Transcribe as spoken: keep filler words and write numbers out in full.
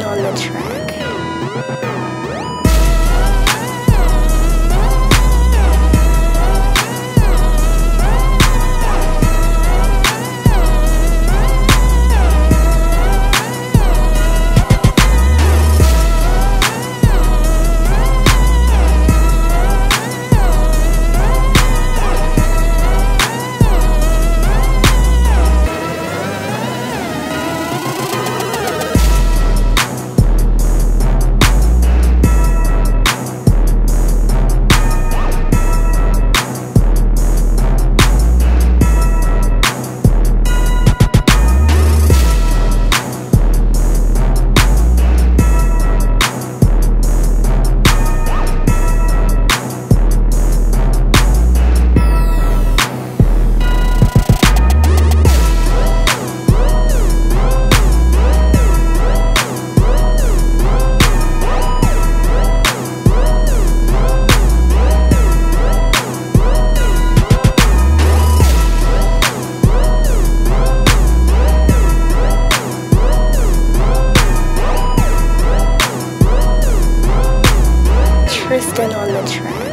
stayed on the track. Kristen on the track.